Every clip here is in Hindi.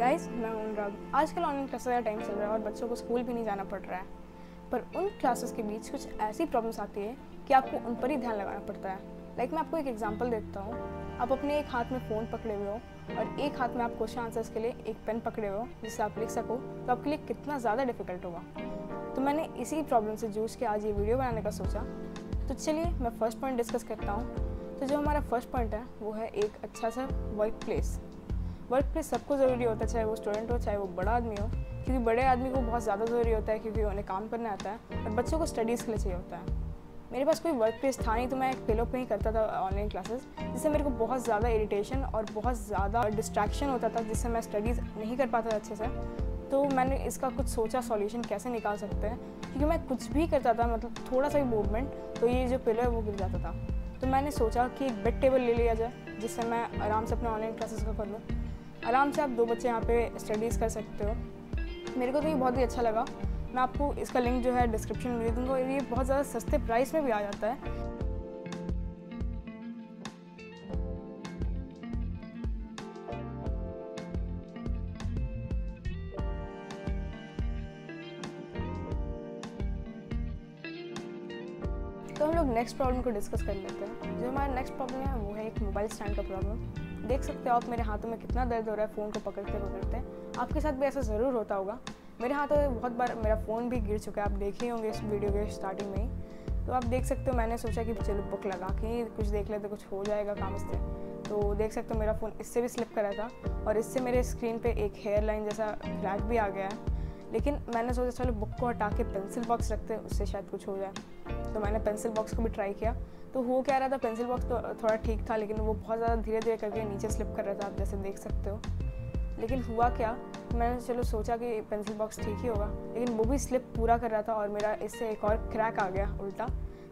गाइस, मैं अनुराग। आजकल ऑनलाइन क्लासेस का टाइम चल रहा है और बच्चों को स्कूल भी नहीं जाना पड़ रहा है, पर उन क्लासेस के बीच कुछ ऐसी प्रॉब्लम्स आती है कि आपको उन पर ही ध्यान लगाना पड़ता है। लाइक मैं आपको एक एग्जांपल देता हूँ। आप अपने एक हाथ में फ़ोन पकड़े हुए हो और एक हाथ में आप क्वेश्चन आंसर्स के लिए एक पेन पकड़े हुए हो जिससे आप लिख सको, तो आपके लिए कितना ज़्यादा डिफिकल्ट होगा। तो मैंने इसी प्रॉब्लम से जूझ के आज ये वीडियो बनाने का सोचा। तो चलिए मैं फर्स्ट पॉइंट डिस्कस करता हूँ। तो जो हमारा फर्स्ट पॉइंट है वो है एक अच्छा सा वर्क प्लेस। वर्क प्लेस सबको ज़रूरी होता है, चाहे वो स्टूडेंट हो चाहे वो बड़ा आदमी हो, क्योंकि बड़े आदमी को बहुत ज़्यादा ज़रूरी होता है क्योंकि उन्हें काम करना आता है और बच्चों को स्टडीज़ के लिए चाहिए होता है। मेरे पास कोई वर्क प्लेस था नहीं, तो मैं एक पिलो पे ही करता था ऑनलाइन क्लासेस, जिससे मेरे को बहुत ज़्यादा इरिटेशन और बहुत ज़्यादा डिस्ट्रैक्शन होता था, जिससे मैं स्टडीज़ नहीं कर पाता था अच्छे से। तो मैंने इसका कुछ सोचा सॉल्यूशन कैसे निकाल सकते हैं, क्योंकि मैं कुछ भी करता था, मतलब थोड़ा सा भी मूवमेंट तो ये जो पिलो है वो गिर जाता था। तो मैंने सोचा कि एक बेड टेबल ले लिया जाए जिससे मैं आराम से अपने ऑनलाइन क्लासेस को कर लूँ। आराम से आप दो बच्चे यहाँ पे स्टडीज़ कर सकते हो। मेरे को तो ये बहुत ही अच्छा लगा। मैं आपको इसका लिंक जो है डिस्क्रिप्शन में दे दूँगा। ये बहुत ज़्यादा सस्ते प्राइस में भी आ जाता है। तो हम लोग नेक्स्ट प्रॉब्लम को डिस्कस कर लेते हैं। जो हमारा नेक्स्ट प्रॉब्लम है वो है एक मोबाइल स्टैंड का प्रॉब्लम। देख सकते हो आप मेरे हाथों में कितना दर्द हो रहा है फ़ोन को पकड़ते। आपके साथ भी ऐसा ज़रूर होता होगा। मेरे हाथों में बहुत बार मेरा फ़ोन भी गिर चुका है, आप देखे होंगे इस वीडियो के स्टार्टिंग में ही। तो आप देख सकते हो, मैंने सोचा कि चलो बुक लगा के कुछ देख लेते, कुछ हो जाएगा काम इससे। तो देख सकते हो मेरा फ़ोन इससे भी स्लिप कर रहा था और इससे मेरे स्क्रीन पर एक हेयर लाइन जैसा क्रैक भी आ गया है। लेकिन मैंने सोचा चलो बुक को हटा के पेंसिल बॉक्स रखते हैं, उससे शायद कुछ हो जाए। तो मैंने पेंसिल बॉक्स को भी ट्राई किया। तो वो क्या रहा था, पेंसिल बॉक्स तो थोड़ा ठीक था, लेकिन वो बहुत ज़्यादा धीरे धीरे करके नीचे स्लिप कर रहा था, आप जैसे देख सकते हो। लेकिन हुआ क्या, मैंने चलो सोचा कि पेंसिल बॉक्स ठीक ही होगा, लेकिन वो भी स्लिप पूरा कर रहा था और मेरा इससे एक और क्रैक आ गया उल्टा।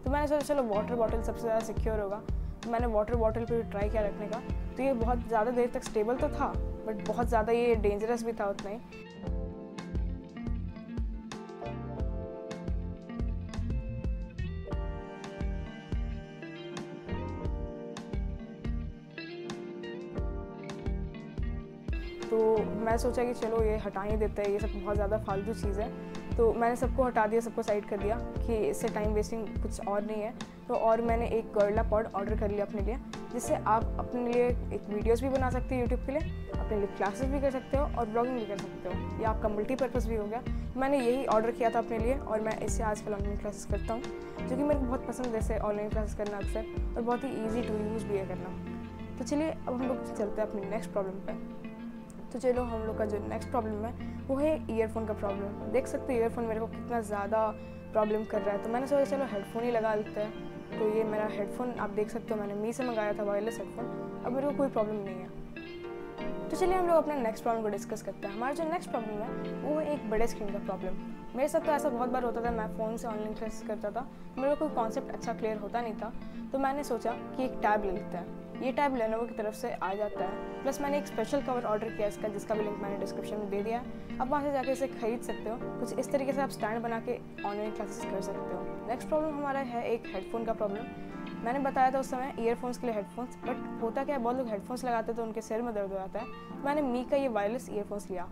तो मैंने सोचा चलो वाटर बॉटल सबसे ज़्यादा सिक्योर होगा। तो मैंने वाटर बॉटल पर भी ट्राई किया रखने का। तो ये बहुत ज़्यादा देर तक स्टेबल तो था, बट बहुत ज़्यादा ये डेंजरस भी था उतना ही। तो मैं सोचा कि चलो ये हटा ही देते हैं, ये सब बहुत ज़्यादा फालतू चीज़ है। तो मैंने सबको हटा दिया, सबको साइड कर दिया कि इससे टाइम वेस्टिंग कुछ और नहीं है। तो और मैंने एक गोरिल्लापॉड ऑर्डर कर लिया अपने लिए, जिससे आप अपने लिए एक वीडियोस भी बना सकते हो यूट्यूब के लिए, अपने लिए क्लासेस भी कर सकते हो और ब्लॉगिंग भी कर सकते हो। ये आपका मल्टीपर्पज़ भी हो गया। मैंने यही ऑर्डर किया था अपने लिए और मैं इससे आजकल ऑनलाइन क्लासेस करता हूँ, जो कि मेरे को बहुत पसंद है जैसे ऑनलाइन क्लासेस करना अक्सर, और बहुत ही ईजी टू यूज़ भी है करना। तो चलिए अब हम लोग चलते हैं अपने नेक्स्ट प्रॉब्लम पर। तो चलो हम लोग का जो नेक्स्ट प्रॉब्लम है वो है ईयरफोन का प्रॉब्लम। देख सकते हो ईयरफोन मेरे को कितना ज़्यादा प्रॉब्लम कर रहा है। तो मैंने सोचा चलो हेडफोन ही लगा लेते हैं। तो ये मेरा हेडफोन आप देख सकते हो, मैंने मी से मंगाया था वायरलेस हेडफोन। अब मेरे को कोई प्रॉब्लम नहीं है। तो चलिए हम लोग अपने नेक्स्ट प्रॉब्लम को डिस्कस करते हैं। हमारा जो नेक्स्ट प्रॉब्लम है वो है एक बड़े स्क्रीन का प्रॉब्लम। मेरे साथ तो ऐसा बहुत बार होता था, मैं फ़ोन से ऑनलाइन क्लासेस करता था, मेरे को कोई कॉन्सेप्ट अच्छा क्लियर होता नहीं था। तो मैंने सोचा कि एक टैब ले लेते हैं। ये टैब लेनोवो की तरफ से आ जाता है। प्लस मैंने एक स्पेशल कवर ऑर्डर किया इसका, जिसका भी लिंक मैंने डिस्क्रिप्शन में दे दिया है। आप वहाँ से जाके इसे खरीद सकते हो। कुछ इस तरीके से आप स्टैंड बना के ऑनलाइन क्लासेस कर सकते हो। नेक्स्ट प्रॉब्लम हमारा है एक हेडफोन का प्रॉब्लम। मैंने बताया था उस समय ईयरफोन्स के लिए हेडफोन्स, बट होता क्या है, बहुत लोग हेडफोन्स लगाते तो उनके सिर में दर्द हो जाता है। मैंने मी का ये वायरलेस ईयरफोन्स लिया।